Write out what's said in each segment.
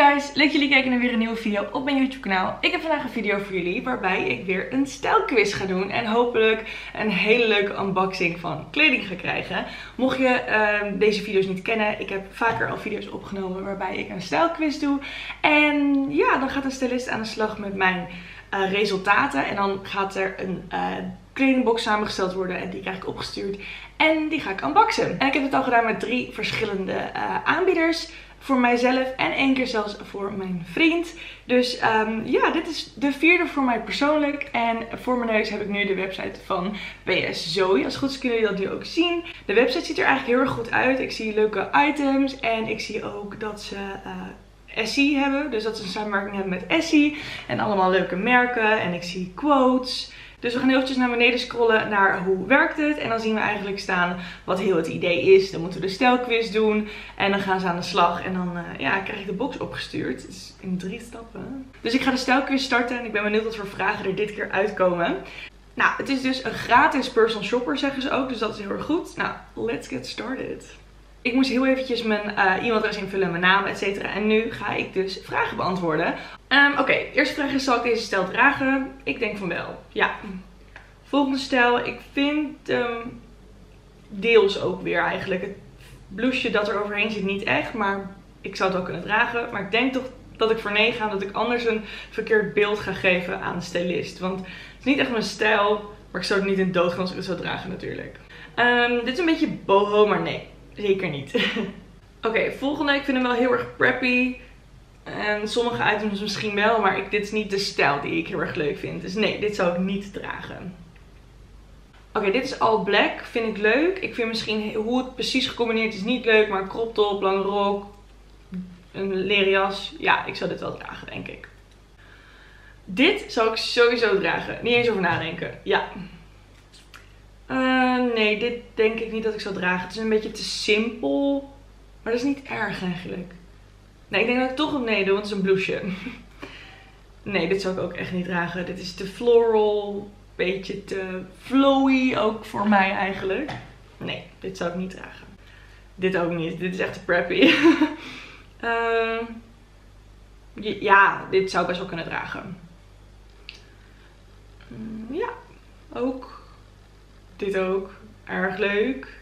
Hey guys, leuk jullie kijken naar weer een nieuwe video op mijn YouTube kanaal. Ik heb vandaag een video voor jullie waarbij ik weer een stijlquiz ga doen. En hopelijk een hele leuke unboxing van kleding ga krijgen. Mocht je deze video's niet kennen, ik heb vaker al video's opgenomen waarbij ik een stijlquiz doe. En ja, dan gaat een stylist aan de slag met mijn resultaten. En dan gaat er een kledingbox samengesteld worden en die krijg ik opgestuurd. En die ga ik unboxen. En ik heb het al gedaan met 3 verschillende aanbieders. Voor mijzelf en 1 keer zelfs voor mijn vriend. Dus ja, dit is de 4e voor mij persoonlijk. En voor mijn neus heb ik nu de website van BS Zoé. Als het goed is kunnen jullie dat nu ook zien. De website ziet er eigenlijk heel erg goed uit. Ik zie leuke items en ik zie ook dat ze Essie hebben. Dus dat ze een samenwerking hebben met Essie. En allemaal leuke merken. En ik zie quotes. Dus we gaan heel eventjes naar beneden scrollen naar hoe werkt het. En dan zien we eigenlijk staan wat heel het idee is. Dan moeten we de stijlquiz doen. En dan gaan ze aan de slag. En dan ja, krijg ik de box opgestuurd. Dus in 3 stappen. Dus ik ga de stijlquiz starten. En ik ben benieuwd wat voor vragen er dit keer uitkomen. Nou, het is dus een gratis personal shopper zeggen ze ook. Dus dat is heel erg goed. Nou, let's get started. Ik moest heel eventjes mijn e-mailadres invullen, mijn naam, etc. En nu ga ik dus vragen beantwoorden. Oké, eerste vraag is, zal ik deze stijl dragen? Ik denk van wel. Ja. Volgende stijl, ik vind deels ook weer eigenlijk. Het blouseje dat er overheen zit niet echt, maar ik zou het wel kunnen dragen. Maar ik denk toch dat ik voor nee ga, dat ik anders een verkeerd beeld ga geven aan de stylist. Want het is niet echt mijn stijl, maar ik zou het niet in dood gaan als ik het zou dragen natuurlijk. Dit is een beetje boho, maar nee. Zeker niet. Oké, volgende. Ik vind hem wel heel erg preppy. En sommige items misschien wel, maar dit is niet de stijl die ik heel erg leuk vind. Dus nee, dit zou ik niet dragen. Oké, dit is all black. Vind ik leuk. Ik vind misschien hoe het precies gecombineerd is niet leuk, maar crop top, lange rok, een leren jas. Ja, ik zou dit wel dragen, denk ik. Dit zou ik sowieso dragen. Niet eens over nadenken. Ja. Nee, dit denk ik niet dat ik zou dragen. Het is een beetje te simpel. Maar dat is niet erg eigenlijk. Nee, ik denk dat ik toch op nee doe, want het is een blouseje. Nee, dit zou ik ook echt niet dragen. Dit is te floral. Beetje te flowy ook voor mij eigenlijk. Nee, dit zou ik niet dragen. Dit ook niet. Dit is echt te preppy. Ja, dit zou ik best wel kunnen dragen. Ja, ook... Dit ook. Erg leuk.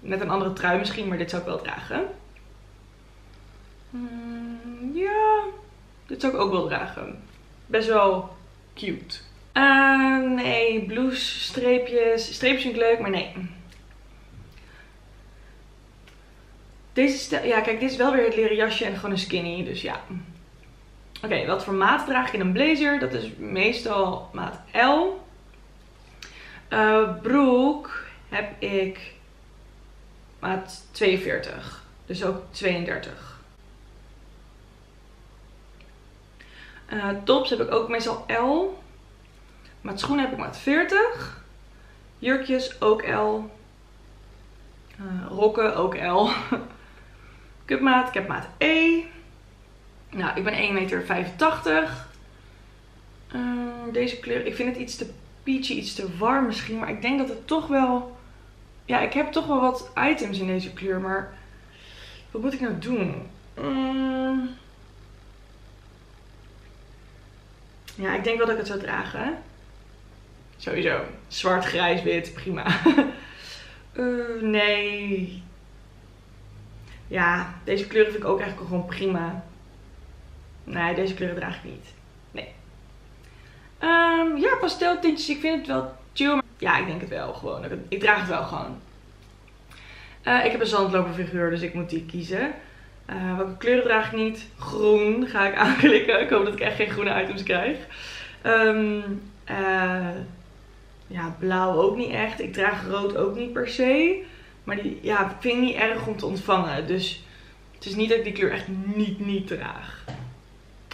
Met een andere trui misschien, maar dit zou ik wel dragen. Ja. Dit zou ik ook wel dragen. Best wel cute. Nee, blouse, streepjes. Streepjes vind ik leuk, maar nee. Deze stijl... Ja, kijk, dit is wel weer het leren jasje en gewoon een skinny, dus ja. Oké, wat voor maat draag ik in een blazer? Dat is meestal maat L. Broek heb ik maat 42, dus ook 32. Tops heb ik ook meestal L. Maat schoenen heb ik maat 40. Jurkjes ook L. Rokken ook L. Cupmaat, ik heb maat E. Nou, ik ben 1,85 meter. Deze kleur, ik vind het iets te peachy, iets te warm misschien, maar ik denk dat het toch wel... Ja, ik heb toch wel wat items in deze kleur, maar wat moet ik nou doen? Ja, ik denk wel dat ik het zou dragen. Sowieso. Zwart, grijs, wit, prima. Nee. Ja, deze kleuren vind ik ook eigenlijk gewoon prima. Nee, deze kleuren draag ik niet. Ja, pasteltintjes. Ik vind het wel chill. Maar... Ja, ik denk het wel gewoon. Ik draag het wel gewoon. Ik heb een zandloperfiguur, dus ik moet die kiezen. Welke kleuren draag ik niet? Groen ga ik aanklikken. Ik hoop dat ik echt geen groene items krijg. Ja, blauw ook niet echt. Ik draag rood ook niet per se. Maar die ja, vind ik niet erg om te ontvangen. Dus het is niet dat ik die kleur echt niet draag.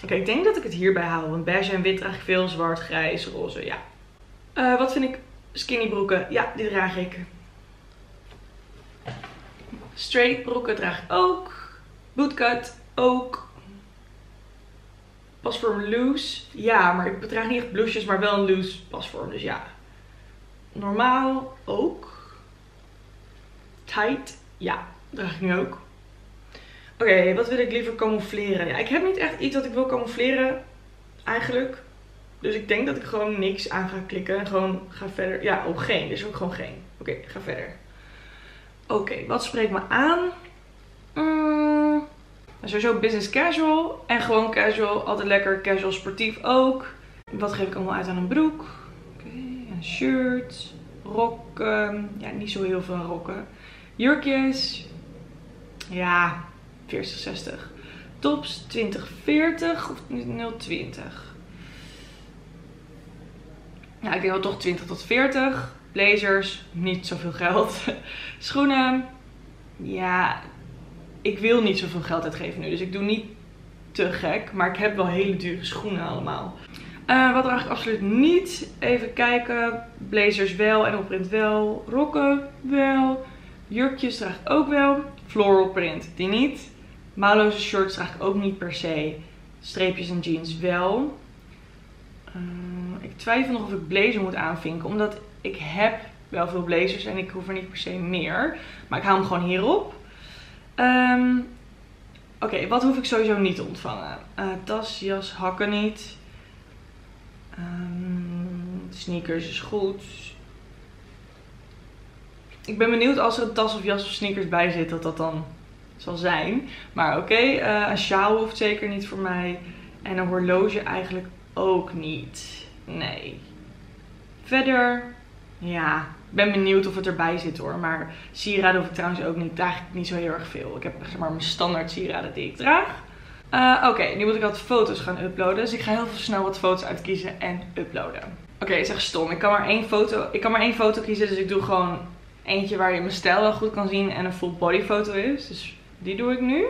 Oké, ik denk dat ik het hierbij hou. Want beige en wit draag ik veel. Zwart, grijs, roze, ja. Wat vind ik? Skinny broeken. Ja, die draag ik. Straight broeken draag ik ook. Bootcut ook. Pasvorm loose. Ja, maar ik draag niet echt blousejes, maar wel een loose pasvorm. Dus ja. Normaal ook. Tight. Ja, draag ik nu ook. Oké, wat wil ik liever camoufleren? Ja, ik heb niet echt iets dat ik wil camoufleren, eigenlijk. Dus ik denk dat ik gewoon niks aan ga klikken en gewoon ga verder. Ja, ook geen. Dus ook gewoon geen. Oké, ga verder. Oké, wat spreekt me aan? Sowieso business casual en gewoon casual. Altijd lekker casual sportief ook. Wat geef ik allemaal uit aan een broek? Oké, een shirt, rokken. Ja, niet zo heel veel rokken. Jurkjes. Ja, 40, 60. Tops, 20, 40 of 0,20. Ja, ik denk wel toch 20 tot 40. Blazers, niet zoveel geld. Schoenen. Ja, ik wil niet zoveel geld uitgeven nu. Dus ik doe niet te gek. Maar ik heb wel hele dure schoenen allemaal. Wat er eigenlijk absoluut niet. Even kijken. Blazers wel. En print wel. Rokken wel. Jurkjes draag ik ook wel. Floral print, die niet. Maloze shirts draag ik ook niet per se. Streepjes en jeans wel. Ik twijfel nog of ik blazer moet aanvinken. Omdat ik heb wel veel blazers en ik hoef er niet per se meer. Maar ik haal hem gewoon hierop. Oké, wat hoef ik sowieso niet te ontvangen? Tas, jas, hakken niet. Sneakers is goed. Ik ben benieuwd als er een tas of jas of sneakers bij zit dat dat dan zal zijn. Maar oké, een sjaal hoeft zeker niet voor mij. En een horloge eigenlijk ook niet. Nee. Verder, ja, ik ben benieuwd of het erbij zit hoor. Maar sieraden hoef ik trouwens ook niet. Draag ik niet zo heel erg veel. Ik heb zeg maar mijn standaard sieraden die ik draag. Oké, nu moet ik wat foto's gaan uploaden. Dus ik ga heel snel wat foto's uitkiezen en uploaden. Oké, het is echt stom. Ik kan maar één foto kiezen. Dus ik doe gewoon eentje waar je mijn stijl wel goed kan zien en een full body foto is. Dus die doe ik nu.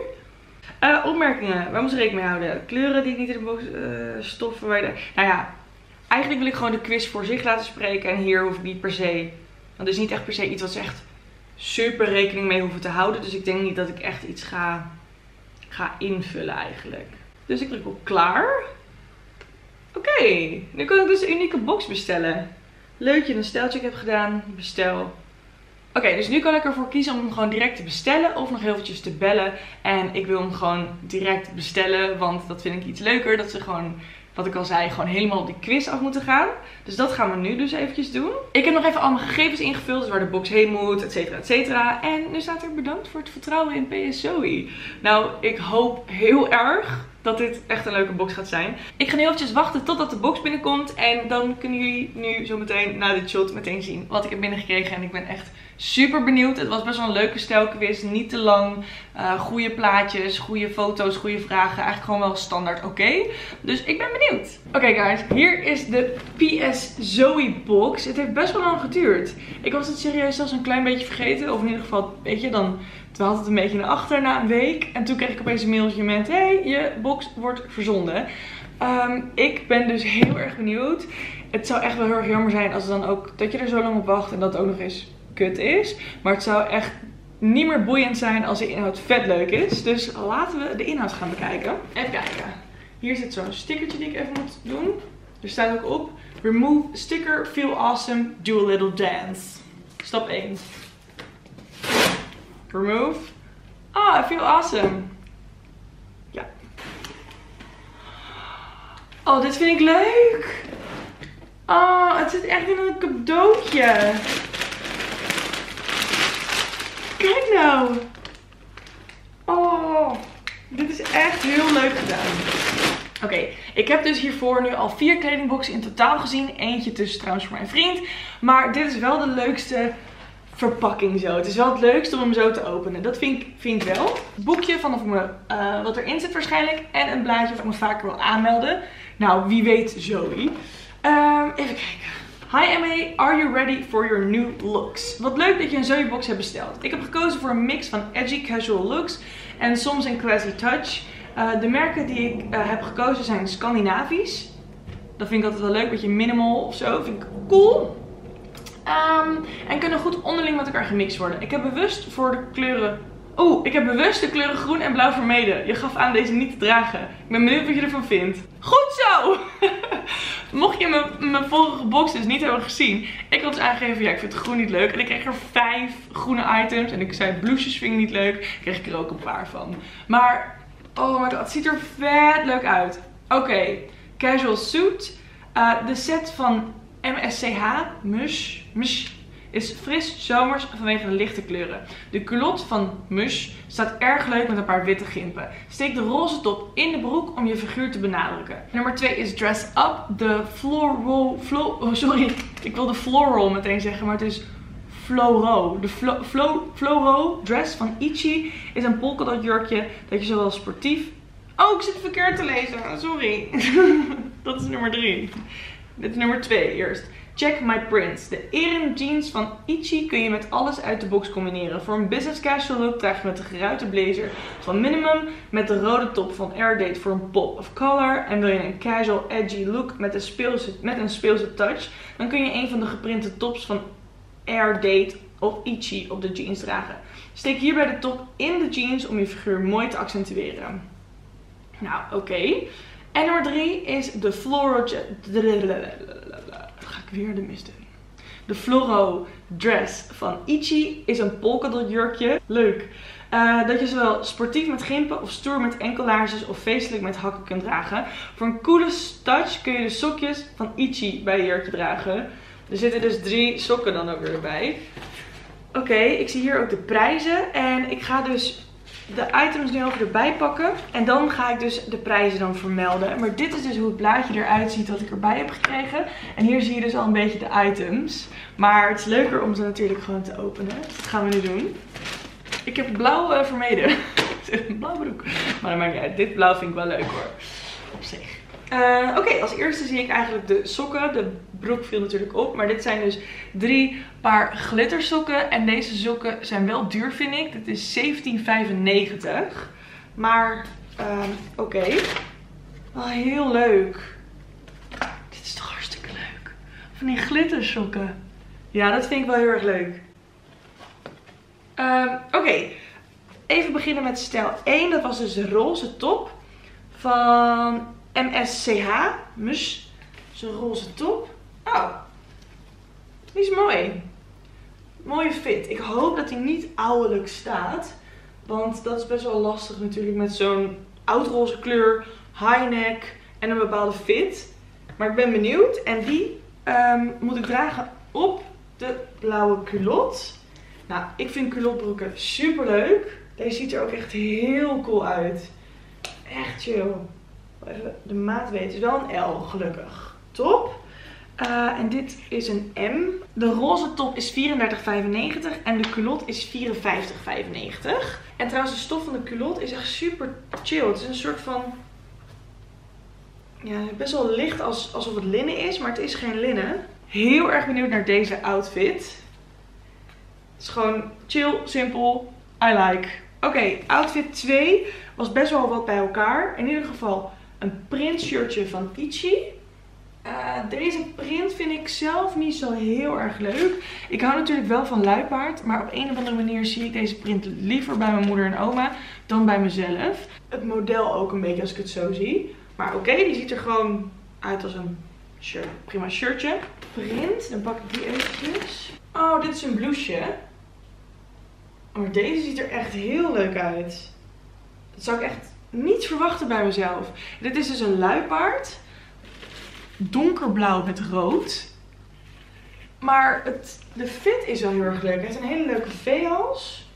Opmerkingen. Waar moet ik rekening mee houden? Kleuren die ik niet in de box... stoffen waar je... Nou ja, eigenlijk wil ik gewoon de quiz voor zich laten spreken. En hier hoef ik niet per se... Want het is niet echt per se iets wat ze echt super rekening mee hoeven te houden. Dus ik denk niet dat ik echt iets ga invullen eigenlijk. Dus ik druk op klaar. Oké, nu kan ik dus een unieke box bestellen. Leuk dat je een stijlcheck hebt gedaan. Bestel. Oké, dus nu kan ik ervoor kiezen om hem gewoon direct te bestellen of nog heel eventjes te bellen. En ik wil hem gewoon direct bestellen, want dat vind ik iets leuker. Dat ze gewoon, wat ik al zei, gewoon helemaal op die quiz af moeten gaan. Dus dat gaan we nu dus eventjes doen. Ik heb nog even al mijn gegevens ingevuld, dus waar de box heen moet, et cetera, et cetera. En nu staat er bedankt voor het vertrouwen in BS Zoé. Nou, ik hoop heel erg dat dit echt een leuke box gaat zijn. Ik ga nu eventjes wachten totdat de box binnenkomt. En dan kunnen jullie nu zo meteen na dit shot meteen zien wat ik heb binnengekregen. En ik ben echt super benieuwd. Het was best wel een leuke stijlquiz. Niet te lang. Goede plaatjes, goede foto's, goede vragen. Eigenlijk gewoon wel standaard oké. Dus ik ben benieuwd. Oké, guys. Hier is de BS Zoé box. Het heeft best wel lang geduurd. Ik was het serieus zelfs een klein beetje vergeten. Of in ieder geval, weet je, dan... Toen had het een beetje naar achter na een week. En toen kreeg ik opeens een mailtje met... Hey, je box wordt verzonden. Ik ben dus heel erg benieuwd. Het zou echt wel heel erg jammer zijn als het dan ook... Dat je er zo lang op wacht en dat het ook nog eens kut is. Maar het zou echt niet meer boeiend zijn als de inhoud vet leuk is. Dus laten we de inhoud gaan bekijken. Even kijken. Hier zit zo'n stickertje die ik even moet doen. Er staat ook op... Remove sticker, feel awesome, do a little dance. Stap 1. Remove. Ah, I feel awesome. Ja. Oh, dit vind ik leuk. Oh, het zit echt in een cadeautje. Kijk nou. Oh, dit is echt heel leuk gedaan. Oké, ik heb dus hiervoor nu al 4 kledingboxen in totaal gezien. Eentje tussen trouwens voor mijn vriend. Maar dit is wel de leukste verpakking zo. Het is wel het leukste om hem zo te openen. Dat vind ik wel. Boekje vanaf me, wat erin zit waarschijnlijk. En een blaadje of ik me vaker wil aanmelden. Nou, wie weet Zoé. Even kijken. Hi MA, are you ready for your new looks? Wat leuk dat je een Zoé box hebt besteld. Ik heb gekozen voor een mix van edgy casual looks en soms een classy touch. De merken die ik heb gekozen zijn Scandinavisch. Dat vind ik altijd wel leuk. Beetje minimal of zo. Vind ik cool. En kunnen goed onderling met elkaar gemixt worden. Ik heb bewust voor de kleuren Oeh, ik heb bewust de kleuren groen en blauw vermeden. Je gaf aan deze niet te dragen. Ik ben benieuwd wat je ervan vindt. Goed zo! Mocht je mijn vorige box dus niet hebben gezien. Ik had dus aangegeven, ja, ik vind het groen niet leuk. En ik kreeg er 5 groene items. En ik zei, blouses vind ik niet leuk. Kreeg ik er ook een paar van. Maar, oh my god, het ziet er vet leuk uit. Oké, casual suit. De set van MSCH, is fris zomers vanwege de lichte kleuren. De culotte van Mush staat erg leuk met een paar witte gimpen. Steek de roze top in de broek om je figuur te benadrukken. Nummer 2 is Dress Up. De floral... sorry, ik wilde floral meteen zeggen, maar het is floro. De floro dress van Ichi is een polkadot jurkje dat je zowel sportief... Oh, ik zit verkeerd te lezen. Sorry. Dat is nummer 3. Dit is nummer 2 eerst. Check My Prints. De Erin jeans van Ichi kun je met alles uit de box combineren. Voor een business casual look draag je met de geruite blazer van Minimum, met de rode top van Airdate voor een pop of color. En wil je een casual edgy look met een speelse touch, dan kun je een van de geprinte tops van Airdate of Ichi op de jeans dragen. Steek hierbij de top in de jeans om je figuur mooi te accentueren. Nou, oké. En nummer 3 is de floral... Ga ik weer de mist in. De floro dress van Ichi is een polkadot jurkje. Leuk. Dat je zowel sportief met gimpen of stoer met enkellaarsjes of feestelijk met hakken kunt dragen. Voor een coole touch kun je de sokjes van Ichi bij je jurkje dragen. Er zitten dus 3 sokken dan ook weer bij. Oké, ik zie hier ook de prijzen. En ik ga dus... de items nu even erbij pakken. En dan ga ik dus de prijzen dan vermelden. Maar dit is dus hoe het blaadje eruit ziet dat ik erbij heb gekregen. En hier zie je dus al een beetje de items. Maar het is leuker om ze natuurlijk gewoon te openen. Dus dat gaan we nu doen. Ik heb blauw vermeden. Het is een blauw broek. Maar dat maakt niet uit. Dit blauw vind ik wel leuk hoor. Op zich. Oké, als eerste zie ik eigenlijk de sokken. De broek viel natuurlijk op. Maar dit zijn dus 3 paar glittersokken. En deze sokken zijn wel duur, vind ik. Dit is €17,95. Maar, oké. Oh, heel leuk. Dit is toch hartstikke leuk. Van die glittersokken. Ja, dat vind ik wel heel erg leuk. Oké. Even beginnen met stijl 1. Dat was dus de roze top. Van... MSCH, mus, zo'n roze top. Oh, die is mooi. Mooie fit. Ik hoop dat hij niet ouderlijk staat. Want dat is best wel lastig natuurlijk met zo'n oudroze kleur, high neck en een bepaalde fit. Maar ik ben benieuwd. En die moet ik dragen op de blauwe culotte. Nou, ik vind culottebroeken super leuk. Deze ziet er ook echt heel cool uit. Echt chill. Even de maat weten. Het is wel een L, gelukkig. Top. En dit is een M. De roze top is €34,95 en de culotte is €54,95. En trouwens, de stof van de culotte is echt super chill. Het is een soort van... ja, best wel licht alsof het linnen is, maar het is geen linnen. Heel erg benieuwd naar deze outfit. Het is gewoon chill, simpel. I like. Oké, outfit 2 was best wel wat bij elkaar. In ieder geval... een print shirtje van Ichi. Deze print vind ik zelf niet zo heel erg leuk. Ik hou natuurlijk wel van luipaard. Maar op een of andere manier zie ik deze print liever bij mijn moeder en oma dan bij mezelf. Het model ook een beetje als ik het zo zie. Maar oké, die ziet er gewoon uit als een shirt. Prima shirtje. Print, dan pak ik die eventjes. Oh, dit is een blouseje. Maar deze ziet er echt heel leuk uit. Dat zou ik echt... niet verwachten bij mezelf. Dit is dus een luipaard. Donkerblauw met rood. Maar de fit is wel heel erg leuk. Hij heeft een hele leuke V-hals.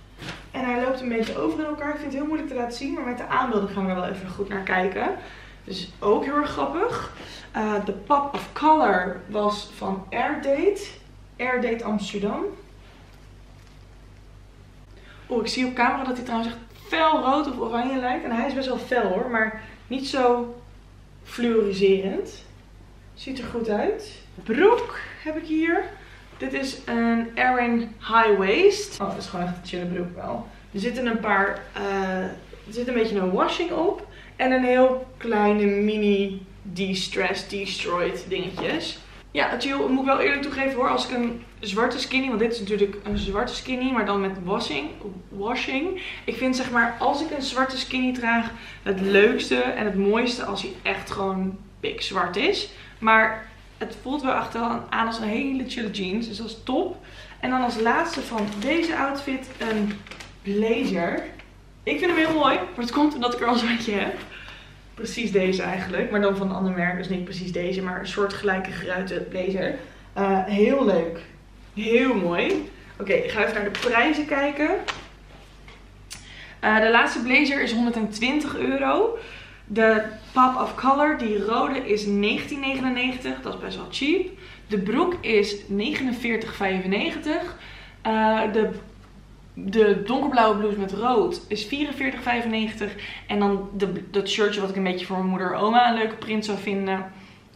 En hij loopt een beetje over in elkaar. Ik vind het heel moeilijk te laten zien. Maar met de aanbeelding gaan we wel even goed naar kijken. Dus ook heel erg grappig. De pop of color was van Airdate. Airdate Amsterdam. Oh, ik zie op camera dat hij trouwens echt... fel rood of oranje lijkt. En hij is best wel fel hoor. Maar niet zo fluoriserend. Ziet er goed uit. Broek heb ik hier. Dit is een Erin High Waist. Oh, dat is gewoon echt een chille broek wel. Er zitten een paar... er zit een beetje een washing op. En een heel kleine mini de-stress, destroyed dingetjes. Ja, chill. Moet ik wel eerlijk toegeven hoor. Als ik een zwarte skinny, want dit is natuurlijk een zwarte skinny, maar dan met washing. Ik vind zeg maar, als ik een zwarte skinny draag, het leukste en het mooiste als hij echt gewoon pikzwart is. Maar het voelt wel achteraan aan als een hele chille jeans. Dus dat is top. En dan als laatste van deze outfit een blazer. Ik vind hem heel mooi, maar het komt omdat ik er al zo'n eentje heb. Precies deze eigenlijk, maar dan van een ander merk. Dus niet precies deze, maar een soortgelijke geruite blazer. Heel leuk. Heel mooi. Oké, ik ga even naar de prijzen kijken. De laatste blazer is €120. De pop of color, die rode, is €19,99. Dat is best wel cheap. De broek is €49,95. De donkerblauwe blouse met rood is €44,95. En dan dat shirtje wat ik een beetje voor mijn moeder en oma een leuke print zou vinden.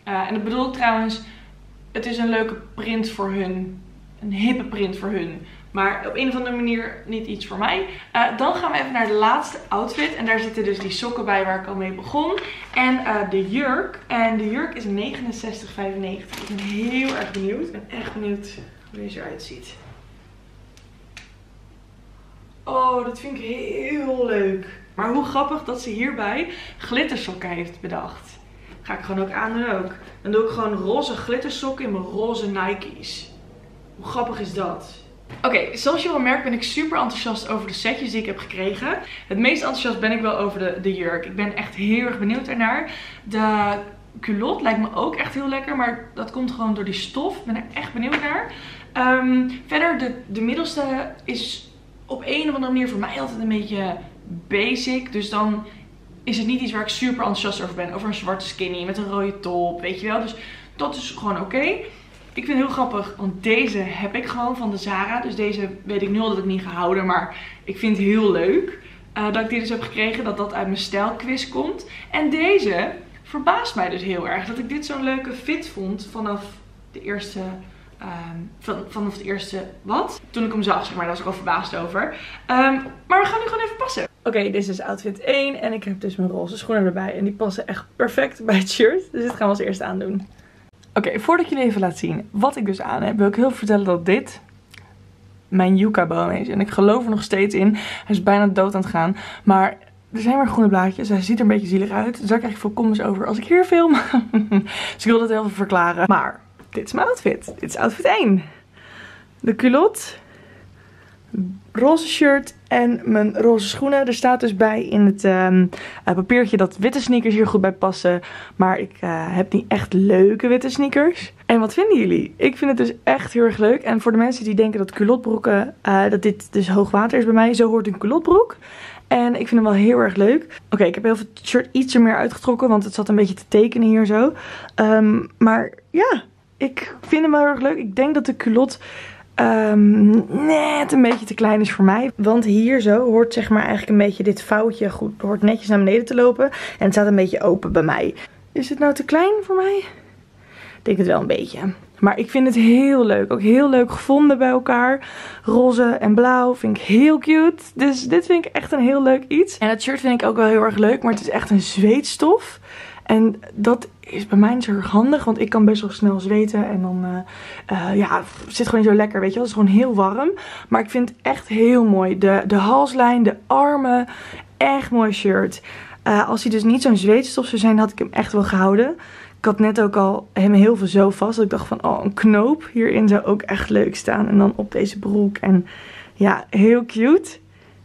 En dat bedoel ik trouwens, het is een leuke print voor hun. Een hippe print voor hun. Maar op een of andere manier niet iets voor mij. Dan gaan we even naar de laatste outfit. En daar zitten dus die sokken bij waar ik al mee begon. En de jurk. En de jurk is €69,95. Ik ben heel erg benieuwd. Ik ben echt benieuwd hoe deze eruit ziet. Oh, dat vind ik heel leuk. Maar hoe grappig dat ze hierbij glittersokken heeft bedacht. Ga ik gewoon ook aandoen ook. Dan doe ik gewoon roze glittersokken in mijn roze Nike's. Hoe grappig is dat? Oké, zoals je wel merkt ben ik super enthousiast over de setjes die ik heb gekregen. Het meest enthousiast ben ik wel over de jurk. Ik ben echt heel erg benieuwd ernaar. De culotte lijkt me ook echt heel lekker. Maar dat komt gewoon door die stof. Ik ben er echt benieuwd naar. Verder, de middelste is op een of andere manier voor mij altijd een beetje basic. Dus dan is het niet iets waar ik super enthousiast over ben. Over een zwarte skinny met een rode top, weet je wel. Dus dat is gewoon oké. Ik vind het heel grappig, want deze heb ik gewoon van de Zara. Dus deze weet ik nu al dat ik niet ga houden. Maar ik vind het heel leuk dat ik die dus heb gekregen. Dat uit mijn stijlquiz komt. En deze verbaast mij dus heel erg. Dat ik dit zo'n leuke fit vond vanaf de eerste... Wat? Toen ik hem zag, zeg maar, daar was ik al verbaasd over. Maar we gaan nu gewoon even passen. Oké, dit is outfit 1 en ik heb dus mijn roze schoenen erbij. En die passen echt perfect bij het shirt. Dus dit gaan we als eerste aandoen. Oké, voordat ik jullie even laat zien wat ik dus aan heb, wil ik heel vertellen dat dit mijn yucca-boom is. En ik geloof er nog steeds in. Hij is bijna dood aan het gaan. Maar er zijn weer groene blaadjes. Hij ziet er een beetje zielig uit. Dus daar krijg ik veel comments over als ik hier film. Dus ik wil dat heel even verklaren. Maar... dit is mijn outfit. Dit is outfit 1. De culotte, roze shirt en mijn roze schoenen. Er staat dus bij in het papiertje dat witte sneakers hier goed bij passen. Maar ik heb niet echt leuke witte sneakers. En wat vinden jullie? Ik vind het dus echt heel erg leuk. En voor de mensen die denken dat culottebroeken, dat dit dus hoogwater is bij mij. Zo hoort een culottebroek. En ik vind hem wel heel erg leuk. Oké, ik heb heel veel shirt ietsje meer uitgetrokken. Want het zat een beetje te tekenen hier zo. Maar ja... ik vind hem heel erg leuk. Ik denk dat de culotte net een beetje te klein is voor mij. Want hier zo hoort zeg maar eigenlijk een beetje dit vouwtje goed. Hoort netjes naar beneden te lopen. En het staat een beetje open bij mij. Is het nou te klein voor mij? Ik denk het wel een beetje. Maar ik vind het heel leuk. Ook heel leuk gevonden bij elkaar. Roze en blauw vind ik heel cute. Dus dit vind ik echt een heel leuk iets. En het shirt vind ik ook wel heel erg leuk. Maar het is echt een zweetstof. En dat is bij mij niet zo erg handig, want ik kan best wel snel zweten en dan het zit gewoon niet zo lekker, weet je wel. Het is gewoon heel warm, maar ik vind het echt heel mooi. De halslijn, de armen, echt mooi shirt. Als hij dus niet zo'n zweetstof zou zijn, had ik hem echt wel gehouden. Ik had net ook al hem heel veel zo vast, dat ik dacht van, oh, een knoop hierin zou ook echt leuk staan. En dan op deze broek en ja, heel cute.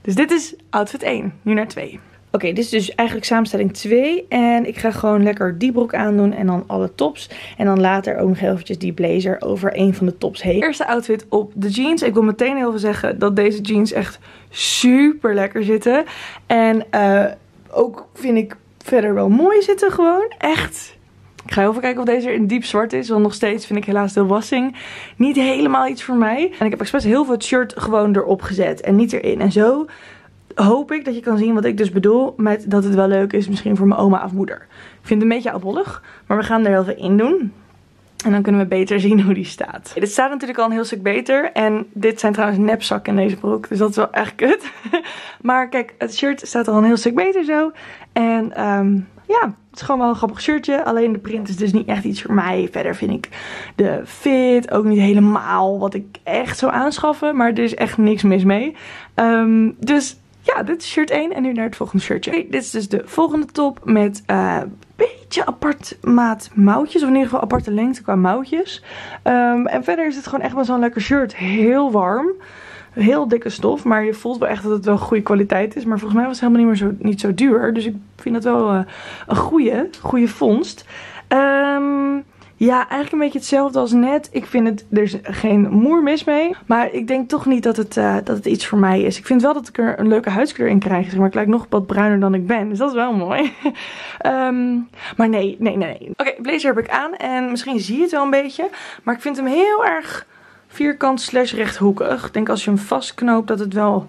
Dus dit is outfit 1, nu naar 2. Oké, dit is dus eigenlijk samenstelling 2. En ik ga gewoon lekker die broek aandoen en dan alle tops. En dan later ook nog eventjes die blazer over een van de tops heen. Eerste outfit op de jeans. Ik wil meteen heel veel zeggen dat deze jeans echt super lekker zitten. En ook vind ik verder wel mooi zitten gewoon. Echt. Ik ga even kijken of deze er in diep zwart is. Want nog steeds vind ik helaas de wassing niet helemaal iets voor mij. En ik heb expres heel veel het shirt gewoon erop gezet en niet erin. En zo... hoop ik dat je kan zien wat ik dus bedoel met dat het wel leuk is misschien voor mijn oma of moeder. Ik vind het een beetje oudbollig, maar we gaan er heel veel in doen. En dan kunnen we beter zien hoe die staat. Dit staat natuurlijk al een heel stuk beter. En dit zijn trouwens nepzakken in deze broek. Dus dat is wel echt kut. Maar kijk, het shirt staat al een heel stuk beter zo. En ja, het is gewoon wel een grappig shirtje. Alleen de print is dus niet echt iets voor mij. Verder vind ik de fit ook niet helemaal wat ik echt zou aanschaffen. Maar er is echt niks mis mee. Dus ja, dit is shirt 1 en nu naar het volgende shirtje. Okay, dit is dus de volgende top met beetje apart maat mouwtjes. Of in ieder geval aparte lengte qua mouwtjes. En verder is het gewoon echt wel zo'n lekker shirt. Heel warm. Heel dikke stof, maar je voelt wel echt dat het wel goede kwaliteit is. Maar volgens mij was het helemaal niet zo duur. Dus ik vind dat wel een goede vondst. Ja, eigenlijk een beetje hetzelfde als net. Ik vind het, er is geen moer mis mee. Maar ik denk toch niet dat het iets voor mij is. Ik vind wel dat ik er een leuke huidskleur in krijg. Zeg maar ik lijk nog wat bruiner dan ik ben. Dus dat is wel mooi. Maar nee. Oké, blazer heb ik aan. En misschien zie je het wel een beetje. Maar ik vind hem heel erg vierkant / rechthoekig. Ik denk als je hem vastknoopt dat het wel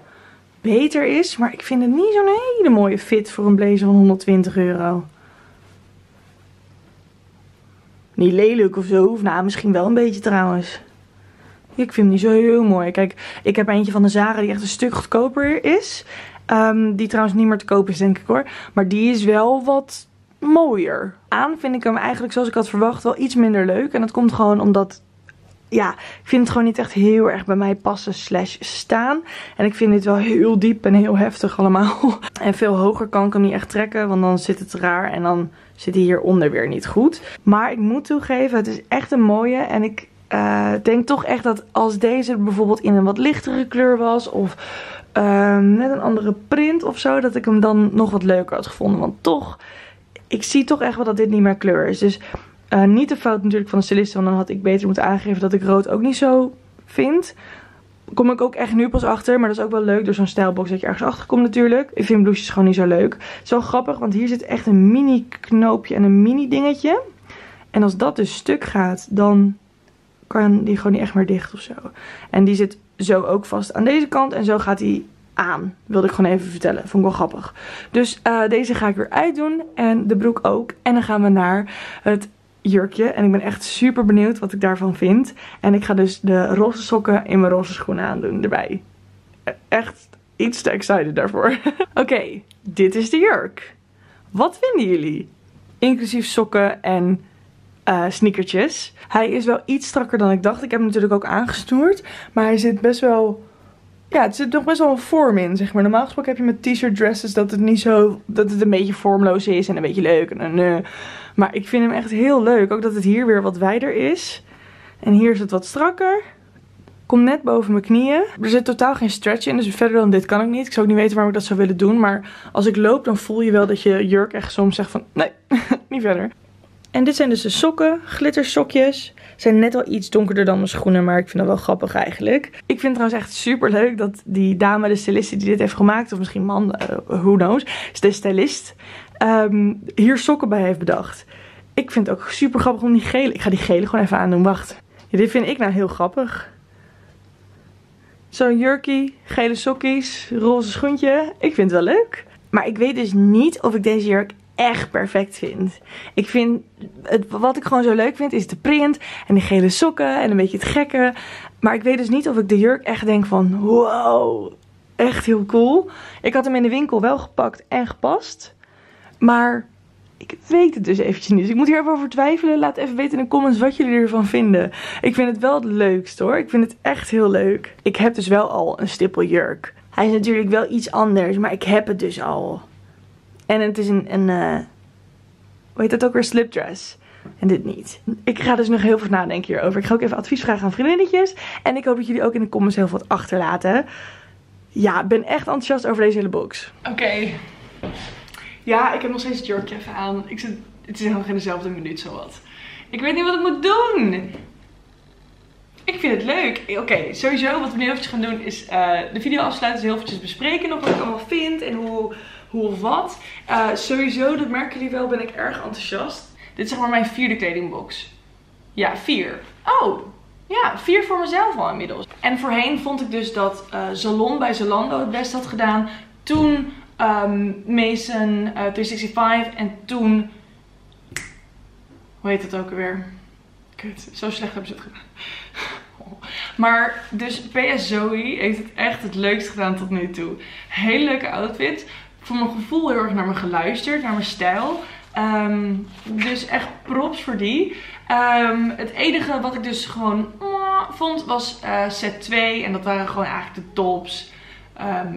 beter is. Maar ik vind het niet zo'n hele mooie fit voor een blazer van €120. Niet lelijk of zo. Of nou, misschien wel een beetje trouwens. Ik vind hem niet zo heel mooi. Kijk, ik heb eentje van de Zara die echt een stuk goedkoper is. Die trouwens niet meer te koop is, denk ik hoor. Maar die is wel wat mooier. Aan vind ik hem eigenlijk zoals ik had verwacht wel iets minder leuk. En dat komt gewoon omdat, ja, ik vind het gewoon niet echt heel erg bij mij passen / staan. En ik vind dit wel heel diep en heel heftig allemaal. En veel hoger kan ik hem niet echt trekken, want dan zit het raar en dan zit hij hieronder weer niet goed. Maar ik moet toegeven, het is echt een mooie. En ik denk toch echt dat als deze bijvoorbeeld in een wat lichtere kleur was of net een andere print of zo, dat ik hem dan nog wat leuker had gevonden. Want toch, ik zie toch echt wel dat dit niet mijn kleur is. Dus niet de fout natuurlijk van de stylist, want dan had ik beter moeten aangeven dat ik rood ook niet zo vind. Kom ik ook echt nu pas achter, maar dat is ook wel leuk door zo'n stijlbox dat je ergens achter komt natuurlijk. Ik vind blouses gewoon niet zo leuk. Het is wel grappig, want hier zit echt een mini knoopje en een mini dingetje. En als dat dus stuk gaat, dan kan die gewoon niet echt meer dicht of zo. En die zit zo ook vast aan deze kant en zo gaat die aan. Wilde ik gewoon even vertellen. Vond ik wel grappig. Dus deze ga ik weer uitdoen en de broek ook. En dan gaan we naar het jurkje. En ik ben echt super benieuwd wat ik daarvan vind. En ik ga dus de roze sokken in mijn roze schoenen aandoen erbij. Echt iets te excited daarvoor. Oké, dit is de jurk. Wat vinden jullie? Inclusief sokken en sneakertjes. Hij is wel iets strakker dan ik dacht. Ik heb hem natuurlijk ook aangestoerd. Maar hij zit best wel, ja, het zit nog best wel een vorm in, zeg maar. Normaal gesproken heb je met t-shirt dresses dat het niet zo, dat het een beetje vormloos is en een beetje leuk. Maar ik vind hem echt heel leuk. Ook dat het hier weer wat wijder is. En hier is het wat strakker. Komt net boven mijn knieën. Er zit totaal geen stretch in, dus verder dan dit kan ik niet. Ik zou ook niet weten waarom ik dat zou willen doen. Maar als ik loop, dan voel je wel dat je jurk echt soms zegt van, nee, niet verder. En dit zijn dus de sokken, glittersokjes. Zijn net wel iets donkerder dan mijn schoenen, maar ik vind dat wel grappig eigenlijk. Ik vind het trouwens echt super leuk dat die dame, de styliste die dit heeft gemaakt, of misschien man, who knows, is de stylist, hier sokken bij heeft bedacht. Ik vind het ook super grappig om die gele, ik ga die gele gewoon even aandoen, wacht. Ja, dit vind ik nou heel grappig. Zo'n jurkie, gele sokkies, roze schoentje, ik vind het wel leuk. Maar ik weet dus niet of ik deze jurk echt perfect vind. Ik vind het, wat ik gewoon zo leuk vind is de print en de gele sokken en een beetje het gekke. Maar ik weet dus niet of ik de jurk echt denk van wow, echt heel cool. Ik had hem in de winkel wel gepakt en gepast. Maar ik weet het dus eventjes niet. Dus ik moet hier even over twijfelen. Laat even weten in de comments wat jullie ervan vinden. Ik vind het wel het leukst hoor. Ik vind het echt heel leuk. Ik heb dus wel al een stippeljurk. Hij is natuurlijk wel iets anders, maar ik heb het dus al. En het is een hoe heet dat ook weer, slipdress. En dit niet. Ik ga dus nog heel veel nadenken hierover. Ik ga ook even advies vragen aan vriendinnetjes. En ik hoop dat jullie ook in de comments heel veel wat achterlaten. Ja, ik ben echt enthousiast over deze hele box. Oké. Ja, ik heb nog steeds het jurkje even aan. Het is nog in dezelfde minuut zowat. Ik weet niet wat ik moet doen. Ik vind het leuk. Oké, sowieso wat we nu eventjes gaan doen is de video afsluiten. Dus heel eventjes bespreken nog wat ik allemaal vind en hoe of wat. Sowieso, dat merken jullie wel, ben ik erg enthousiast. Dit is zeg maar mijn 4e kledingbox. Ja, 4. Oh, ja, 4 voor mezelf al inmiddels. En voorheen vond ik dus dat Zalon bij Zalando het best had gedaan. Toen Maison 365 en toen, hoe heet dat ook alweer? Kut, zo slecht hebben ze het gedaan. Maar dus BS Zoé heeft het echt het leukst gedaan tot nu toe. Hele leuke outfit. Voor mijn gevoel heel erg naar me geluisterd, naar mijn stijl. Dus echt props voor die. Het enige wat ik dus gewoon vond was set 2. En dat waren gewoon eigenlijk de tops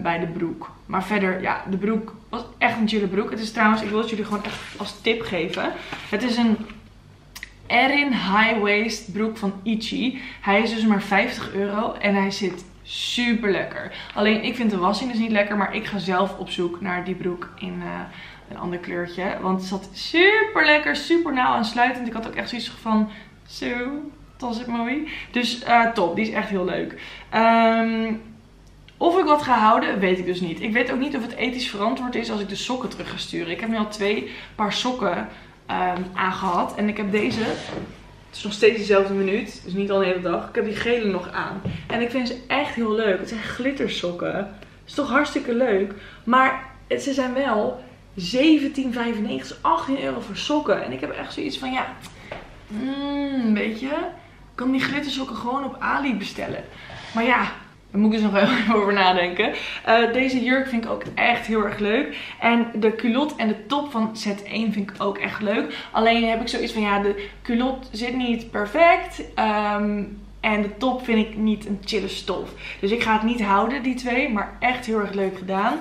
bij de broek. Maar verder, ja, de broek was echt een chille broek. Het is trouwens, ik wil het jullie gewoon echt als tip geven. Het is een Erin high-waist broek van Ichi. Hij is dus maar €50 en hij zit super lekker. Alleen ik vind de wassing dus niet lekker, maar ik ga zelf op zoek naar die broek in een ander kleurtje. Want het zat super lekker, super nauw aansluitend. Ik had ook echt zoiets van, zo, dat is het mooi. Dus top, die is echt heel leuk. Of ik wat ga houden, weet ik dus niet. Ik weet ook niet of het ethisch verantwoord is als ik de sokken terug ga sturen. Ik heb nu al 2 paar sokken aangehad. En ik heb deze, het is nog steeds dezelfde minuut, dus niet al de hele dag. Ik heb die gele nog aan. En ik vind ze echt heel leuk. Het zijn glittersokken. Het is toch hartstikke leuk. Maar ze zijn wel €17,95, €18 voor sokken. En ik heb echt zoiets van, ja, weet je, ik kan die glittersokken gewoon op Ali bestellen. Maar ja, daar moet ik dus nog wel even over nadenken. Deze jurk vind ik ook echt heel erg leuk. En de culotte en de top van set 1 vind ik ook echt leuk. Alleen heb ik zoiets van, ja, de culotte zit niet perfect. En de top vind ik niet een chille stof. Dus ik ga het niet houden, die twee. Maar echt heel erg leuk gedaan.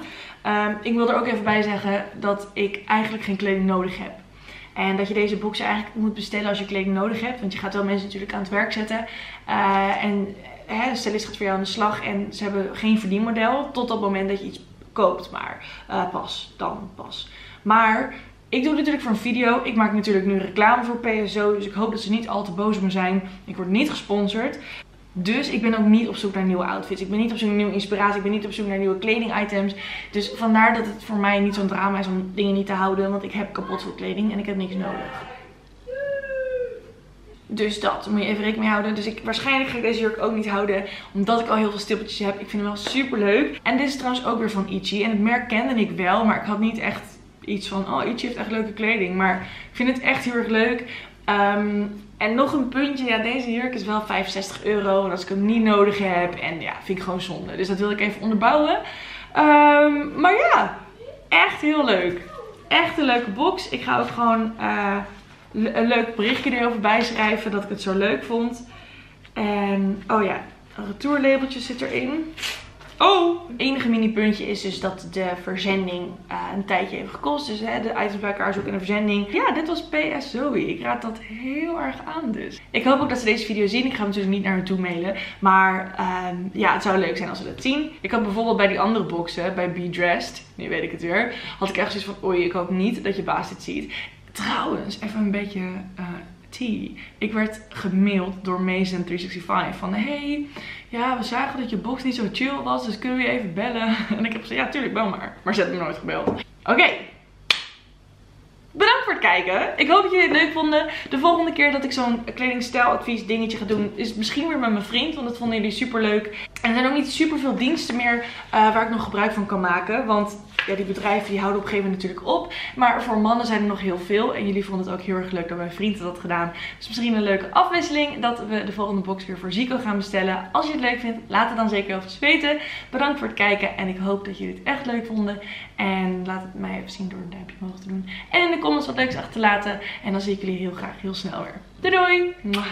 Ik wil er ook even bij zeggen dat ik eigenlijk geen kleding nodig heb. En dat je deze box eigenlijk moet bestellen als je kleding nodig hebt. Want je gaat wel mensen natuurlijk aan het werk zetten. De stylist gaat voor jou aan de slag en ze hebben geen verdienmodel tot dat moment dat je iets koopt, maar pas. Maar ik doe het natuurlijk voor een video. Ik maak natuurlijk nu reclame voor PSO, dus ik hoop dat ze niet al te boos op me zijn. Ik word niet gesponsord. Dus ik ben ook niet op zoek naar nieuwe outfits. Ik ben niet op zoek naar nieuwe inspiratie. Ik ben niet op zoek naar nieuwe kledingitems. Dus vandaar dat het voor mij niet zo'n drama is om dingen niet te houden, want ik heb kapot veel kleding en ik heb niks nodig. Dus dat, daar moet je even rekening mee houden. Dus waarschijnlijk ga ik deze jurk ook niet houden, omdat ik al heel veel stippeltjes heb. Ik vind hem wel super leuk. En dit is trouwens ook weer van Ichi. En het merk kende ik wel, maar ik had niet echt iets van, oh, Ichi heeft echt leuke kleding. Maar ik vind het echt heel erg leuk. En nog een puntje, ja, deze jurk is wel €65. En als ik hem niet nodig heb, en ja, vind ik gewoon zonde. Dus dat wil ik even onderbouwen. Maar ja, echt heel leuk. Echt een leuke box. Ik ga ook gewoon een leuk berichtje erover bijschrijven dat ik het zo leuk vond. En oh ja, een retourlabeltje zit erin. Oh! Het enige mini-puntje is dus dat de verzending een tijdje heeft gekost. Dus de items bij elkaar zoeken en de verzending. Ja, dit was BS Zoé. Ik raad dat heel erg aan dus. Ik hoop ook dat ze deze video zien. Ik ga hem natuurlijk niet naar hen toe mailen. Maar ja, het zou leuk zijn als ze dat zien. Ik had bijvoorbeeld bij die andere boxen, bij Be Dressed, nu weet ik het weer, had ik echt zoiets van, oei, ik hoop niet dat je baas dit ziet. Trouwens, even een beetje tea. Ik werd gemaild door Maison 365 van, hey, ja, we zagen dat je box niet zo chill was, dus kunnen we je even bellen? En ik heb gezegd, ja, tuurlijk, bel maar. Maar ze hebben me nooit gebeld. Oké. Bedankt voor het kijken. Ik hoop dat jullie het leuk vonden. De volgende keer dat ik zo'n kledingstijladvies dingetje ga doen, is misschien weer met mijn vriend. Want dat vonden jullie super leuk. En er zijn ook niet super veel diensten meer waar ik nog gebruik van kan maken. Want ja, die bedrijven die houden op een gegeven moment natuurlijk op. Maar voor mannen zijn er nog heel veel. En jullie vonden het ook heel erg leuk dat mijn vriend dat had gedaan. Dus misschien een leuke afwisseling dat we de volgende box weer voor Zico gaan bestellen. Als je het leuk vindt, laat het dan zeker even weten. Bedankt voor het kijken. En ik hoop dat jullie het echt leuk vonden. En laat het mij even zien door een duimpje omhoog te doen. En in de comments wat leuks achter te laten. En dan zie ik jullie heel graag heel snel weer. Doei doei!